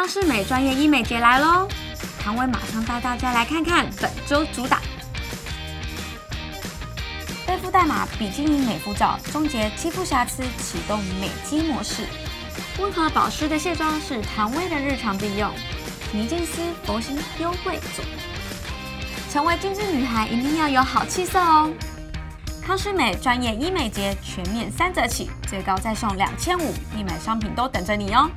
康是美专业医美节来喽！唐薇马上带大家来看看本周主打。 恢复代码比基尼美肤照，终结肌肤瑕疵，启动美肌模式。温和保湿的卸妆是唐薇的日常必用，尼金丝佛心优惠组。成为精致女孩一定要有好气色哦！康是美专业医美节全面3折起，最高再送2500，医美商品都等着你哦！